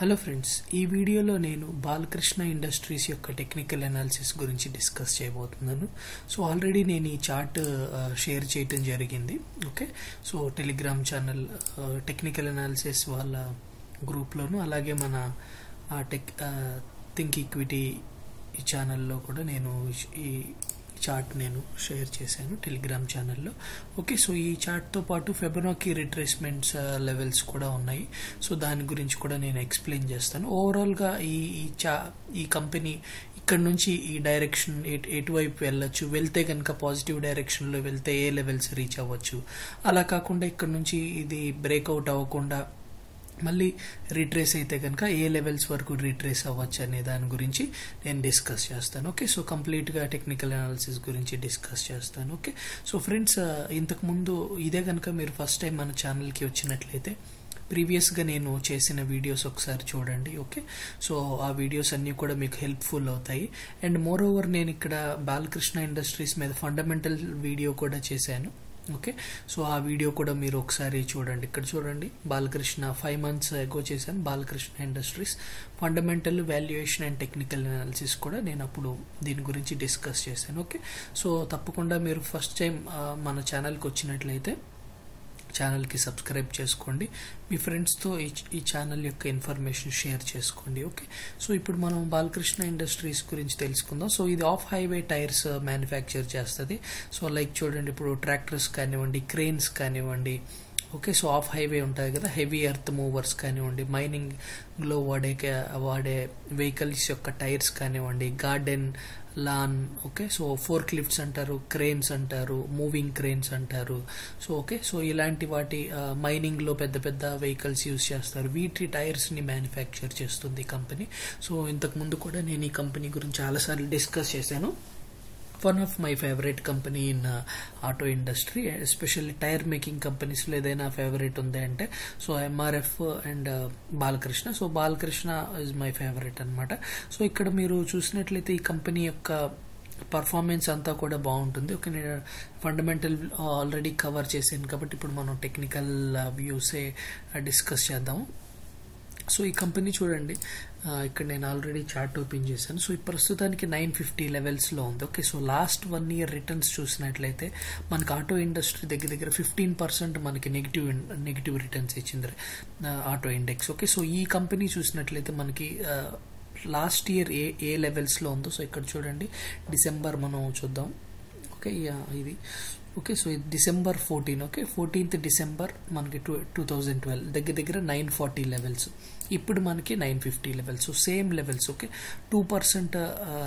Hello friends, ee video lo nenu Balkrishna Industries yokka technical analysis gurinchi discuss cheyabothunanu. So already nenu ee chart share cheyadam jarigindi. Okay, so Telegram channel technical analysis valla group lo nu alage mana Think Equity channel lo kuda nenu ee chart nenu share chesanu Telegram channel lo. Okay, so ee chart tho paatu Fibonacci retracements levels kuda unnayi, so dani gurinchi kuda nenu explain chestanu. Overall ga ee company ikkada nunchi ee direction etu vaipu vellachu, velthe ganaka positive direction lo velthe a levels reach avvachu, ala kaakunda ikkada nunchi idi break out avvakunda మళ్ళీ retrace అయితే కనుక A levels వరకు retrace అవ్వచ్చు అనే దాని గురించి నేను discuss చేస్తాను. ఓకే, సో కంప్లీట్గా టెక్నికల్ అనాలిసిస్ గురించి డిస్కస్ చేస్తాను. ఓకే, సో ఫ్రెండ్స్ ఇంతకుముందు ఇదే కనుక మీరు ఫస్ట్ టైం మన ఛానల్కి వచ్చినట్లయితే ప్రీవియస్గా నేను చేసిన వీడియోస్ ఒకసారి చూడండి. ఓకే, సో ఆ వీడియోస్ అన్నీ కూడా మీకు హెల్ప్ఫుల్ అవుతాయి. అండ్ మోర్ ఓవర్ నేను ఇక్కడ బాలకృష్ణ ఇండస్ట్రీస్ మీద ఫండమెంటల్ వీడియో కూడా చేశాను. ఓకే, సో ఆ వీడియో కూడా మీరు ఒకసారి చూడండి. ఇక్కడ చూడండి, బాలకృష్ణ 5 months ఎగో చేశాను Balakrishna industries fundamental valuation and technical analysis కూడా నేను అప్పుడు దీని గురించి డిస్కస్ చేశాను. ఓకే, సో తప్పకుండా మీరు ఫస్ట్ టైం మన ఛానల్కి వచ్చినట్లయితే ఛానల్కి సబ్స్క్రైబ్ చేసుకోండి, మీ ఫ్రెండ్స్తో ఈ ఛానల్ యొక్క ఇన్ఫర్మేషన్ షేర్ చేసుకోండి. ఓకే, సో ఇప్పుడు మనం బాలకృష్ణ ఇండస్ట్రీస్ గురించి తెలుసుకుందాం. సో ఇది ఆఫ్ హైవే టైర్స్ మ్యానుఫ్యాక్చర్ చేస్తుంది. సో లైక్ చూడండి, ఇప్పుడు ట్రాక్టర్స్ కానివ్వండి, క్రేన్స్ కానివ్వండి. ఓకే, సో ఆఫ్ హైవే ఉంటుంది కదా, హెవీ ఎర్త్ మూవర్స్ కానివ్వండి, మైనింగ్లో వాడే వెహికల్స్ యొక్క టైర్స్ కానివ్వండి, garden lawn. Okay, so fork lifts అంటారు, క్రేన్స్ అంటారు, మూవింగ్ క్రేన్స్ అంటారు. సో ఓకే, సో ఇలాంటి వాటి మైనింగ్లో పెద్ద పెద్ద వెహికల్స్ యూజ్ చేస్తారు, వీటి టైర్స్ని మ్యానుఫ్యాక్చర్ చేస్తుంది కంపెనీ. సో ఇంతకుముందు కూడా నేను ఈ కంపెనీ గురించి చాలాసార్లు డిస్కస్ చేశాను. One of my favorite company in auto industry, especially tire making companies lo edaina favorite unde ante so MRF and Balkrishna. So Balkrishna is my favorite anamata. So ikkada meeru chusinatleyte ee company yokka performance anta kuda baaguntundi. Okay, nenu fundamental already cover chesanu kabatti ippudu manam technical views e discuss cheddam. So ఈ company చూడండి, ఇక్కడ నేను already chart open చేశాను. So ఈ ప్రస్తుతానికి 950 లెవెల్స్లో ఉంది. Okay, so last 1 year returns చూసినట్లయితే మనకు ఆటో ఇండస్ట్రీ దగ్గర 15% మనకి నెగిటివ్ రిటర్న్స్ ఇచ్చింది ఆటో ఇండెక్స్. ఓకే, సో ఈ కంపెనీ చూసినట్లయితే మనకి లాస్ట్ ఇయర్ ఏ లెవెల్స్లో ఉందో. సో ఇక్కడ చూడండి, డిసెంబర్ మనం చూద్దాం. ఓకే, ఇది ఓకే, సో ఇది December 14. ఓకే, 14th December మనకి 2012 దగ్గర 940 లెవెల్స్, ఇప్పుడు మనకి 950 levels. So same levels. Okay, 2%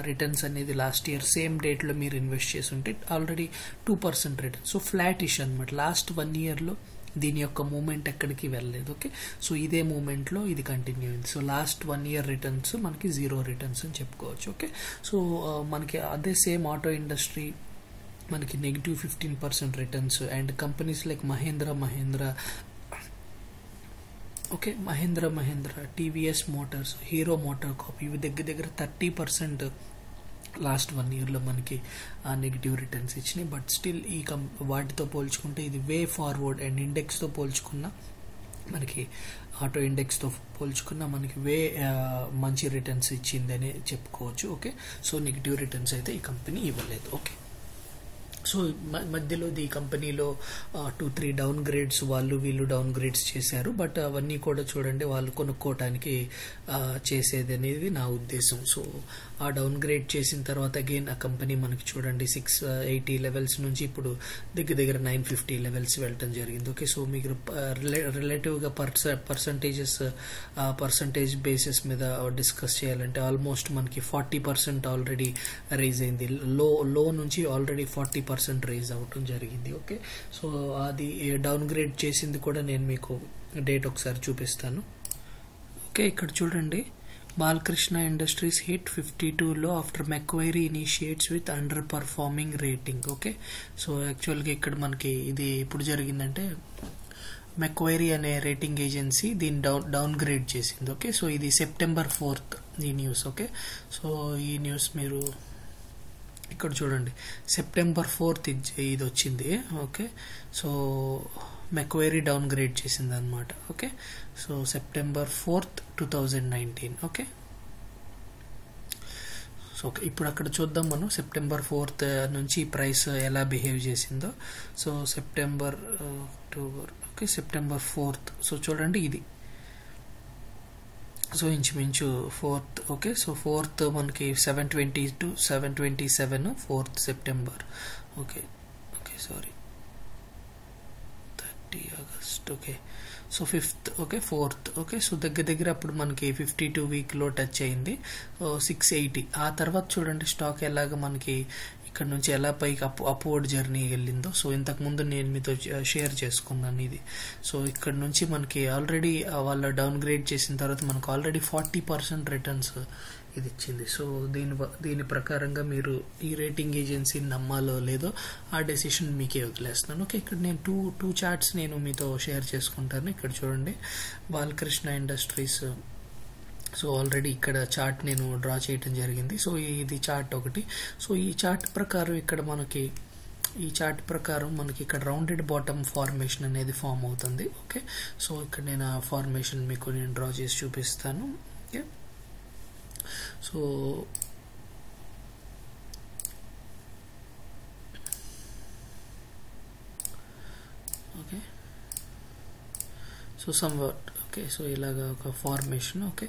returns అనేది లాస్ట్ ఇయర్ సేమ్ డేట్లో మీరు ఇన్వెస్ట్ చేసి ఉంటే ఆల్రెడీ 2% రిటర్న్. సో ఫ్లాటిష్ అనమాట, లాస్ట్ 1 yearలో దీని యొక్క మూమెంట్ ఎక్కడికి వెళ్ళలేదు. ఓకే, సో ఇదే మూమెంట్లో ఇది కంటిన్యూ అయింది. సో లాస్ట్ 1 year రిటర్న్స్ మనకి 0 రిటర్న్స్ అని చెప్పుకోవచ్చు. ఓకే, సో మనకి అదే సేమ్ ఆటో ఇండస్ట్రీ మనకి -15% returns. And companies like Mahindra, okay, Mahindra, TVS Motors, Hero motor corp, ఇవి దగ్గర 30% లాస్ట్ 1 yearలో మనకి ఆ నెగిటివ్ రిటర్న్స్ ఇచ్చినాయి. బట్ స్టిల్ ఈ వాటితో పోల్చుకుంటే ఇది వే ఫార్వర్డ్, అండ్ ఇండెక్స్తో పోల్చుకున్న మనకి ఆటో ఇండెక్స్తో పోల్చుకున్న మనకి వే మంచి రిటర్న్స్ ఇచ్చిందని చెప్పుకోవచ్చు. ఓకే, సో నెగిటివ్ రిటర్న్స్ అయితే ఈ కంపెనీ ఇవ్వలేదు. ఓకే, సో మధ్యలో ఈ కంపెనీలో 2-3 డౌన్ గ్రేడ్స్ వాళ్ళు వీళ్ళు డౌన్ గ్రేడ్స్ చేశారు. బట్ అవన్నీ కూడా చూడండి, వాళ్ళు కొనుక్కోవటానికి చేసేది అనేది నా ఉద్దేశం. సో ఆ డౌన్ గ్రేడ్ చేసిన తర్వాత అగైన్ ఆ కంపెనీ మనకి చూడండి 680 లెవెల్స్ నుంచి ఇప్పుడు దగ్గర 950 లెవెల్స్ వెళ్ళటం జరిగింది. ఓకే, సో మీకు రిలేటివ్గా పర్సంటేజ్ బేసిస్ మీద డిస్కస్ చేయాలంటే ఆల్మోస్ట్ మనకి 40% ఆల్రెడీ రైజ్ అయింది. లో నుంచి ఆల్రెడీ 40% రైజ్ అవటం జరిగింది. ఓకే, సో అది డౌన్ గ్రేడ్ చేసింది కూడా నేను మీకు డేట్ ఒకసారి చూపిస్తాను. ఓకే, ఇక్కడ చూడండి, బాలకృష్ణ ఇండస్ట్రీస్ హిట్ 52లో after Macquarie initiates with underperforming rating. Okay, so యాక్చువల్గా ఇక్కడ మనకి ఇది ఇప్పుడు జరిగిందంటే మెక్వైరీ అనే రేటింగ్ ఏజెన్సీ దీన్ని డౌన్ గ్రేడ్ చేసింది. ఓకే, సో ఇది September 4th ఈ న్యూస్. ఓకే, సో ఈ న్యూస్ మీరు ఇక్కడ చూడండి, September 4th ఇది వచ్చింది. Okay, so Macquarie downgrade chesindannamata. Okay, so September 4th 2019. Okay, so ippudu akkada chuddam manu September 4th nunchi price ela behave chesindo. So September October, okay, September 4th, so chudandi idi, so inchu 4th. Okay, so 4th manaki 720 to 727, 4th September. Okay, okay, sorry, 30 August. Okay, so 5th, okay, 4th, okay, so దగ్గర అప్పుడు మనకి 52 week లో touch అయ్యింది 680. ఆ తర్వాత చూడండి stock ఎలాగా మనకి ఇక్కడ నుంచి ఎలా పైకి అప్వర్డ్ జర్నీ వెళ్ళిందో. సో ఇంతకు ముందు నేను మీతో షేర్ చేసుకున్నాను ఇది. సో ఇక్కడ నుంచి మనకి ఆల్రెడీ వాళ్ళు డౌన్ గ్రేడ్ చేసిన తర్వాత మనకు ఆల్రెడీ 40% రిటర్న్స్ ఇది ఇచ్చింది. సో దీని ప్రకారంగా మీరు ఈ రేటింగ్ ఏజెన్సీని నమ్మాలో లేదో ఆ డెసిషన్ మీకే వదిలేస్తున్నాను. ఓకే, ఇక్కడ నేను టూ చార్ట్స్ నేను మీతో షేర్ చేసుకుంటాను. ఇక్కడ చూడండి బాలకృష్ణ ఇండస్ట్రీస్, సో ఆల్రెడీ ఇక్కడ చార్ట్ నేను డ్రా చేయడం జరిగింది. సో ఇది చార్ట్ ఒకటి. సో ఈ చార్ట్ ప్రకారం ఇక్కడ మనకి ఈ చార్ట్ ప్రకారం మనకి ఇక్కడ రౌండెడ్ బాటమ్ ఫార్మేషన్ అనేది ఫామ్ అవుతుంది. ఓకే, సో ఇక్కడ నేను ఆ ఫార్మేషన్ మీకు నేను డ్రా చేసి చూపిస్తాను. Okay, so okay, so somewhat, okay, so ఇలాగా ఒక ఫార్మేషన్. ఓకే,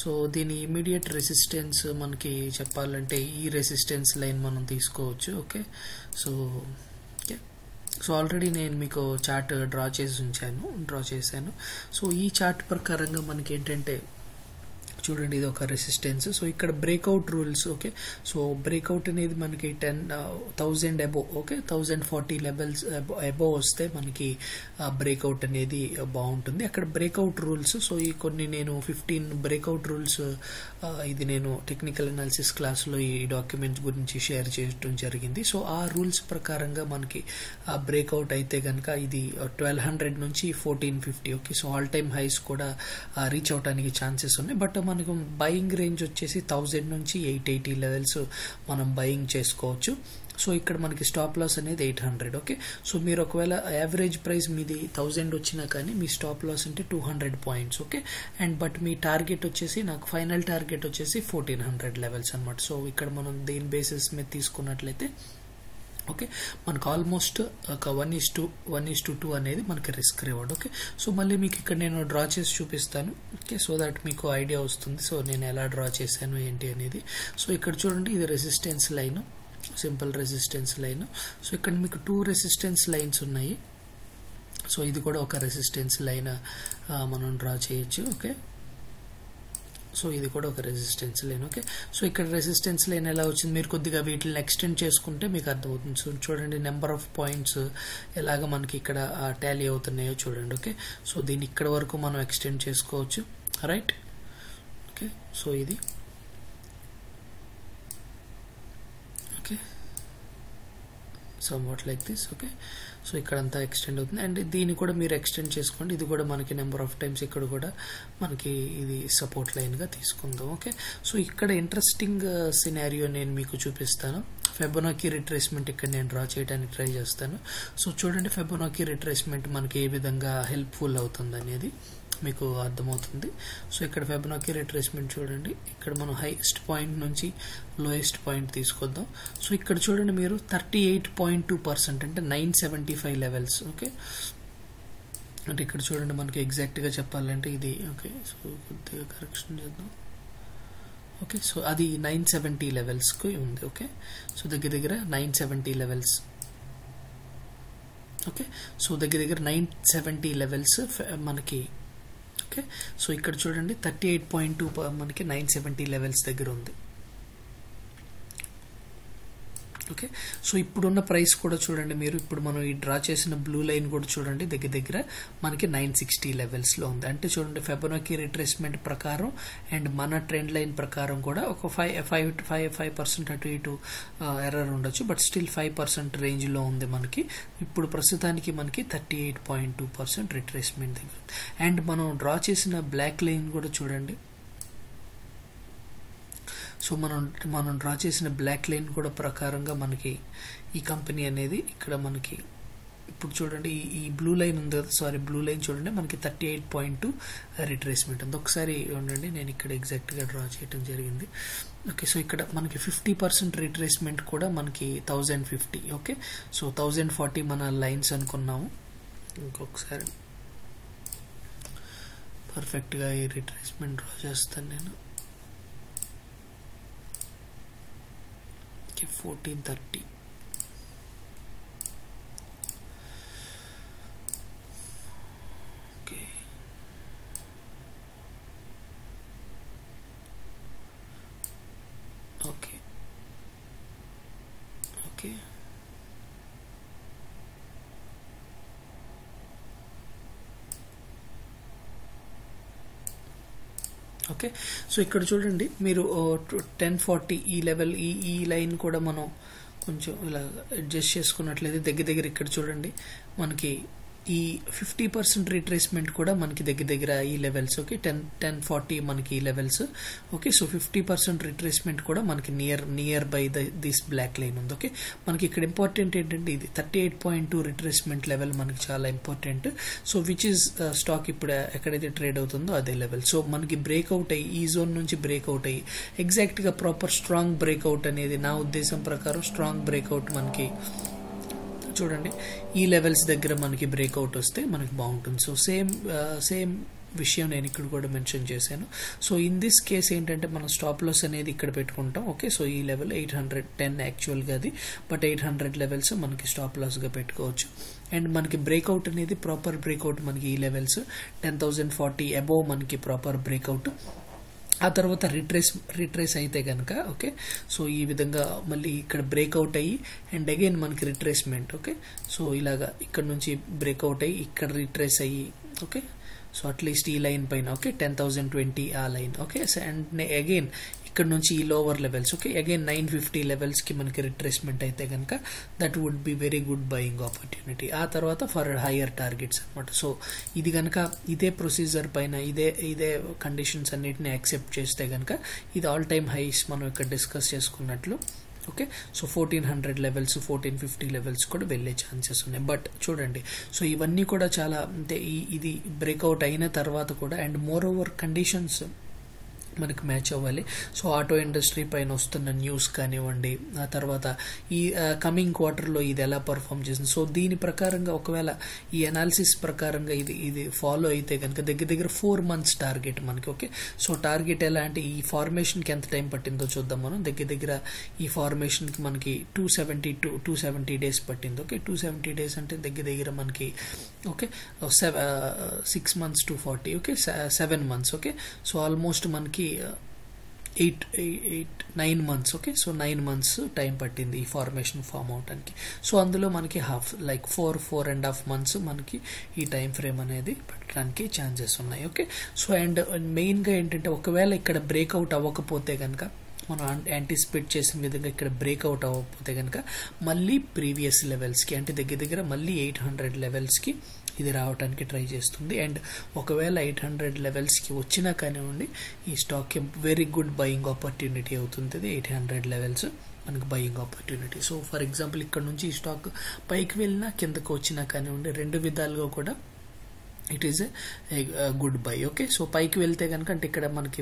సో దీని ఇమీడియట్ రెసిస్టెన్స్ మనకి చెప్పాలంటే ఈ రెసిస్టెన్స్ లైన్ మనం తీసుకోవచ్చు. ఓకే, సో సో ఆల్రెడీ నేను మీకు చార్ట్ డ్రా చేశాను. సో ఈ చార్ట్ ప్రకారంగా మనకి ఏంటంటే చూడండి ఇది ఒక రెసిస్టెన్స్. సో ఇక్కడ breakout rules. Okay, so breakout అనేది మనకి 10,000 అబోవ్, ఓకే, 1040 లెవెల్స్ అబోవ్ వస్తే మనకి బ్రేక్అవుట్ అనేది బాగుంటుంది. అక్కడ బ్రేక్అవుట్ రూల్స్, సో ఈ కొన్ని నేను 15 బ్రేక్అవుట్ రూల్స్ ఇది నేను టెక్నికల్ అనాలిసిస్ క్లాస్లో ఈ డాక్యుమెంట్స్ గురించి షేర్ చేయడం జరిగింది. సో ఆ రూల్స్ ప్రకారంగా మనకి బ్రేక్అవుట్ అయితే కనుక ఇది 1200 నుంచి 1450. Okay, so all time highs కూడా రీచ్ అవడానికి ఛాన్సెస్ ఉన్నాయి. బట్ మనకు బయింగ్ రేంజ్ వచ్చేసి 1000 నుంచి 880 లెవెల్స్ మనం బయింగ్ చేసుకోవచ్చు. సో ఇక్కడ మనకి స్టాప్ లాస్ అనేది 800. ఓకే, సో మీరు ఒకవేళ యావరేజ్ ప్రైస్ మీది 1000 వచ్చినా కానీ మీ స్టాప్ లాస్ అంటే 200 పాయింట్స్. ఓకే, అండ్ బట్ మీ టార్గెట్ వచ్చేసి నాకు ఫైనల్ టార్గెట్ వచ్చేసి 1400 లెవెల్స్ అనమాట. సో ఇక్కడ మనం దేని బేసిస్ మీద తీసుకున్నట్లయితే ఓకే మనకు ఆల్మోస్ట్ ఒక 1:2 అనేది మనకి రిస్క్ రివార్డ్. ఓకే, సో మళ్ళీ మీకు ఇక్కడ నేను డ్రా చేసి చూపిస్తాను. ఓకే, సో దట్ మీకు ఐడియా వస్తుంది సో నేను ఎలా డ్రా చేశాను ఏంటి అనేది. సో ఇక్కడ చూడండి ఇది resistance line, simple resistance line. So ఇక్కడ మీకు 2 రెసిస్టెన్స్ లైన్స్ ఉన్నాయి. సో ఇది కూడా ఒక రెసిస్టెన్స్ లైన్ మనం డ్రా చేయొచ్చు. ఓకే, సో ఇది కూడా ఒక రెసిస్టెన్స్ లైన్. ఓకే, సో ఇక్కడ రెసిస్టెన్స్ లైన్ ఎలా వచ్చింది మీరు కొద్దిగా వీటిని ఎక్స్టెండ్ చేసుకుంటే మీకు అర్థమవుతుంది. సో చూడండి నెంబర్ ఆఫ్ పాయింట్స్ ఎలాగ మనకి ఇక్కడ టాలీ అవుతున్నాయో చూడండి. ఓకే, సో దీన్ని ఇక్కడ వరకు మనం ఎక్స్టెండ్ చేసుకోవచ్చు, రైట్. ఓకే, సో ఇది okay somewhat like this. Okay, so ఇక్కడంతా ఎక్స్టెండ్ అవుతుంది అండ్ దీన్ని కూడా మీరు ఎక్స్టెండ్ చేసుకోండి. ఇది కూడా మనకి నెంబర్ ఆఫ్ టైమ్స్ ఇక్కడ కూడా మనకి ఇది సపోర్ట్ లైన్గా తీసుకుందాం. ఓకే, సో ఇక్కడ ఇంట్రెస్టింగ్ సినారియో నేను మీకు చూపిస్తాను. ఫిబొనాకీ రిట్రేస్మెంట్ ఇక్కడ నేను డ్రా చేయడానికి ట్రై చేస్తాను. సో చూడండి ఫిబొనాకీ రిట్రేస్మెంట్ మనకి ఏ విధంగా హెల్ప్ఫుల్ అవుతుంది అనేది మీకు అర్థమవుతుంది. సో ఇక్కడ ఫిబొనాకీ రిట్రేస్మెంట్ చూడండి ఇక్కడ మనం హైయెస్ట్ పాయింట్ నుంచి లోయెస్ట్ పాయింట్ తీసుకొద్దాం. సో ఇక్కడ చూడండి మీరు 38.2% అంటే 975 లెవెల్స్. ఓకే, అంటే ఇక్కడ చూడండి మనకి ఎగ్జాక్ట్గా చెప్పాలంటే ఇది ఓకే. సో కొద్దిగా కరెక్షన్ చేద్దాం. ఓకే, సో అది 970 లెవెల్స్కి ఉంది. ఓకే, సో దగ్గర 970 లెవెల్స్. ఓకే, సో దగ్గర 970 లెవెల్స్ మనకి. ఓకే, సో ఇక్కడ చూడండి 38.2 మనకి 970 లెవెల్స్ దగ్గర ఉంది. ఓకే, సో ఇప్పుడున్న ప్రైస్ కూడా చూడండి మీరు ఇప్పుడు మనం ఈ డ్రా చేసిన బ్లూ లైన్ కూడా చూడండి దగ్గర మనకి 960 లెవెల్స్లో ఉంది. అంటే చూడండి ఫిబొనాకీ రిట్రేస్మెంట్ ప్రకారం అండ్ మన ట్రెండ్ లైన్ ప్రకారం కూడా ఒక 5% అటు ఇటు ఎర్రర్ ఉండొచ్చు. బట్ స్టిల్ 5% రేంజ్లో ఉంది మనకి ఇప్పుడు ప్రస్తుతానికి మనకి 38.2% రిట్రేస్మెంట్ దగ్గర. అండ్ మనం డ్రా చేసిన బ్లాక్ లైన్ కూడా చూడండి. సో మనం డ్రా చేసిన బ్లాక్ లైన్ కూడా ప్రకారంగా మనకి ఈ కంపెనీ అనేది ఇక్కడ మనకి ఇప్పుడు చూడండి ఈ బ్లూ లైన్ ఉంది కదా, సారీ బ్లూ లైన్ చూడండి మనకి 38.2 రిట్రేస్మెంట్ ఉంది. ఒకసారి ఉండండి, నేను ఇక్కడ ఎగ్జాక్ట్గా డ్రా చేయడం జరిగింది. ఓకే, సో ఇక్కడ మనకి 50% రిట్రేస్మెంట్ కూడా మనకి 1050. ఓకే, సో 1040 మన లైన్స్ అనుకున్నాము. ఇంకొకసారి పర్ఫెక్ట్గా ఈ రిట్రేస్మెంట్ డ్రా చేస్తాను నేను. 1430. Okay. Okay. Okay. Okay, so ఇక్కడ చూడండి మీరు 1040 ఈ లెవెల్ ఈ లైన్ కూడా మనం కొంచెం ఇలా అడ్జస్ట్ చేసుకున్నట్లయితే దగ్గర దగ్గర ఇక్కడ చూడండి మనకి ఈ 50% రిట్రేస్మెంట్ కూడా మనకి దగ్గర దగ్గర ఈ లెవెల్స్. ఓకే, 1040 మనకి ఈ లెవెల్స్. ఓకే, సో 50% రిట్రేస్మెంట్ కూడా మనకి near by this black line ఉంది. ఓకే, మనకి ఇక్కడ ఇంపార్టెంట్ ఏంటంటే ఇది 38.2 రిట్రేస్మెంట్ లెవెల్ మనకి చాలా important. So which is stock ఇప్పుడు ఎక్కడైతే ట్రేడ్ అవుతుందో అదే లెవెల్. సో మనకి బ్రేక్అవుట్ అయ్యి ఈ జోన్ నుంచి బ్రేక్అవుట్ అయ్యి ఎగ్జాక్ట్గా ప్రాపర్ స్ట్రాంగ్ బ్రేక్అవుట్ అనేది నా ఉద్దేశం ప్రకారం స్ట్రాంగ్ బ్రేక్అవుట్ మనకి చూడండి ఈ లెవెల్స్ దగ్గర మనకి బ్రేక్అవుట్ వస్తే మనకి బాగుంటుంది. సో సేమ్ విషయం నేను ఇక్కడ కూడా మెన్షన్ చేశాను. సో ఇన్ దిస్ కేస్ ఏంటంటే మనం స్టాప్ లాస్ అనేది ఇక్కడ పెట్టుకుంటాం. ఓకే, సో ఈ లెవెల్ 810 యాక్చువల్గా అది, బట్ 800 లెవెల్స్ మనకి స్టాప్ లాస్గా పెట్టుకోవచ్చు. అండ్ మనకి బ్రేక్అవుట్ అనేది ప్రాపర్ బ్రేక్అవుట్ మనకి ఈ లెవెల్స్ 10,040 అబోవ్ మనకి ప్రాపర్ బ్రేక్అవుట్. ఆ తర్వాత రిట్రేస్ అయితే కనుక ఓకే, సో ఈ విధంగా మళ్ళీ ఇక్కడ బ్రేక్అవుట్ అయ్యి అండ్ అగైన్ మనకి రిట్రేస్మెంట్. ఓకే, సో ఇలాగా ఇక్కడ నుంచి బ్రేక్అవుట్ అయ్యి ఇక్కడ రిట్రేస్ అయ్యి ఓకే, సో అట్లీస్ట్ ఈ లైన్ పైన ఓకే 10,020 ఆ లైన్. ఓకే, అండ్ అగైన్ ఇక్కడ నుంచి ఈ లోవర్ లెవెల్స్ ఓకే అగైన్ 950 లెవెల్స్కి మనకి రిట్రేస్మెంట్ అయితే కనుక that would be very good buying opportunity. ఆ తర్వాత ఫర్ హయ్యర్ టార్గెట్స్ అనమాట. సో ఇది కనుక ఇదే ప్రొసీజర్ పైన ఇదే కండిషన్స్ అన్నిటిని యాక్సెప్ట్ చేస్తే కనుక ఇది ఆల్ టైమ్ హైస్ మనం ఇక్కడ డిస్కస్ చేసుకున్నట్లు. ఓకే, సో 1400 లెవెల్స్ 1450 లెవెల్స్ కూడా వెళ్ళే ఛాన్సెస్ ఉన్నాయి. బట్ చూడండి సో ఇవన్నీ కూడా చాలా అంటే ఇది బ్రేక్అవుట్ అయిన తర్వాత కూడా అండ్ మోర్ ఓవర్ కండిషన్స్ మనకి మ్యాచ్ అవ్వాలి. సో ఆటో ఇండస్ట్రీ పైన వస్తున్న న్యూస్ కానివ్వండి, ఆ తర్వాత ఈ కమింగ్ క్వార్టర్లో ఇది ఎలా పర్ఫామ్ చేసింది, సో దీని ప్రకారంగా ఒకవేళ ఈ అనాలిసిస్ ప్రకారంగా ఇది ఫాలో అయితే కనుక దగ్గర దగ్గర 4 months టార్గెట్ మనకి. ఓకే, సో టార్గెట్ ఎలా అంటే ఈ ఫార్మేషన్కి ఎంత టైం పట్టిందో చూద్దాం మనం. దగ్గర దగ్గర ఈ ఫార్మేషన్కి మనకి 270 డేస్ పట్టింది. ఓకే, 270 డేస్ అంటే దగ్గర దగ్గర మనకి okay 6 months 240 okay 7 months. Okay, so almost మనకి 9 months. Okay, so 9 months time పట్టింది ఈ ఫార్మేషన్ ఫామ్ అవడానికి. సో అందులో మనకి హాఫ్ లైక్ 4.5 months మనకి ఈ టైం ఫ్రేమ్ అనేది పెట్టడానికి ఛాన్సెస్ ఉన్నాయి. ఓకే, సో అండ్ మెయిన్గా ఏంటంటే ఒకవేళ ఇక్కడ బ్రేక్అవుట్ అవ్వకపోతే కనుక మనం యాంటిసిపేట్ చేసిన విధంగా ఇక్కడ బ్రేక్అవుట్ అవ్వకపోతే కనుక మళ్ళీ ప్రీవియస్ లెవెల్స్కి అంటే దగ్గర దగ్గర మళ్ళీ 800 లెవెల్స్కి ఇది రావడానికి ట్రై చేస్తుంది. అండ్ ఒకవేళ 800 లెవెల్స్కి వచ్చినా కానివ్వండి ఈ స్టాక్కి వెరీ గుడ్ బయింగ్ ఆపర్చునిటీ అవుతుంది. 800 లెవెల్స్ మనకు buying opportunity. So for example ఇక్కడ నుంచి ఈ స్టాక్ పైకి వెళ్ళినా కిందకు వచ్చినా కానివ్వండి రెండు విధాలుగా కూడా it is a good buy. Okay, so పైకి వెళ్తే కనుక అంటే ఇక్కడ మనకి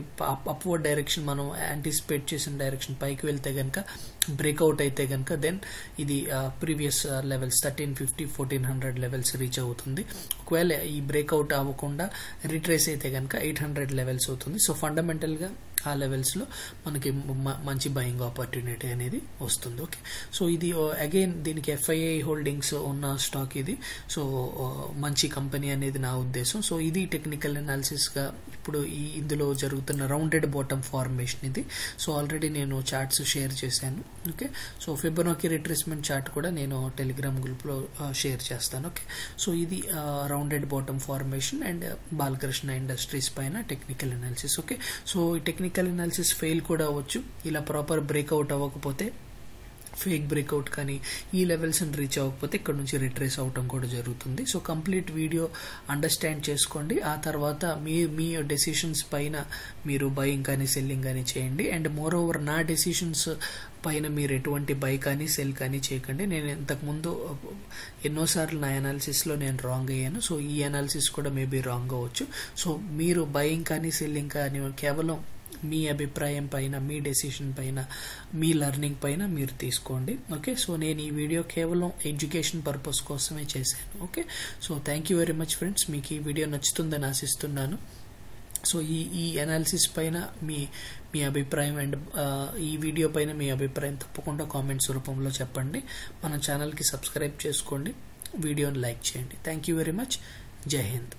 అప్వర్డ్ డైరెక్షన్ మనం యాంటిసిపేట్ చేసిన డైరెక్షన్ పైకి వెళ్తే కనుక బ్రేక్అవుట్ అయితే కనుక దెన్ ఇది ప్రీవియస్ లెవెల్స్ 1350 1400 లెవెల్స్ రీచ్ అవుతుంది. ఒకవేళ ఈ బ్రేక్అవుట్ అవ్వకుండా రిట్రేస్ అయితే కనుక 800 లెవెల్స్ అవుతుంది. సో ఫండమెంటల్గా ఆ లెవెల్స్లో మనకి మంచి బయింగ్ ఆపర్చునిటీ అనేది వస్తుంది. ఓకే, సో ఇది అగైన్ దీనికి FII హోల్డింగ్స్ ఉన్న స్టాక్ ఇది. సో మంచి కంపెనీ అనేది నా ఉద్దేశం. సో ఇది టెక్నికల్ అనాలిసిస్గా ఇప్పుడు ఈ ఇందులో జరుగుతున్న రౌండెడ్ బాటమ్ ఫార్మేషన్ ఇది. సో ఆల్రెడీ నేను చార్ట్స్ షేర్ చేశాను. Okay, so Fibonacci retracement chart కూడా నేను టెలిగ్రామ్ గ్రూప్లో షేర్ చేస్తాను. ఓకే, సో ఇది rounded bottom formation and Balakrishna industries పైన టెక్నికల్ అనాలిసిస్. ఓకే, సో ఈ టెక్నికల్ అనాలిసిస్ ఫెయిల్ కూడా అవ్వచ్చు. ఇలా ప్రాపర్ బ్రేక్అవుట్ అవ్వకపోతే ఫేక్ బ్రేక్అవుట్ కానీ ఈ లెవెల్స్ని రీచ్ అవ్వకపోతే ఇక్కడ నుంచి రిట్రేస్ అవటం కూడా జరుగుతుంది. సో కంప్లీట్ వీడియో అండర్స్టాండ్ చేసుకోండి, ఆ తర్వాత మీ డెసిషన్స్ పైన మీరు బయింగ్ కానీ సెల్లింగ్ కానీ చేయండి. అండ్ మోర్ ఓవర్ నా డెసిషన్స్ పైన మీరు ఎటువంటి బై కానీ సెల్ కానీ చేయకండి. నేను ఇంతకుముందు ఎన్నోసార్లు నా అనాలిసిస్లో నేను రాంగ్ అయ్యాను, సో ఈ అనాలిసిస్ కూడా మేబీ రాంగ్ అవ్వచ్చు. సో మీరు బయింగ్ కానీ సెల్లింగ్ కానీ కేవలం మీ అభిప్రాయం పైన, మీ డెసిషన్ పైన, మీ లెర్నింగ్ పైన మీరు తీసుకోండి. ఓకే, సో నేను ఈ వీడియో కేవలం ఎడ్యుకేషన్ పర్పస్ కోసమే చేశాను. Okay, so thank you very much friends, మీకు ఈ వీడియో నచ్చుతుందని ఆశిస్తున్నాను. సో ఈ అనాలిసిస్ పైన మీ అభిప్రాయం అండ్ ఈ వీడియో పైన మీ అభిప్రాయం తప్పకుండా కామెంట్స్ రూపంలో చెప్పండి. మన ఛానల్కి సబ్స్క్రైబ్ చేసుకోండి, వీడియోని లైక్ చేయండి. థ్యాంక్ యూ వెరీ మచ్, జై హింద్.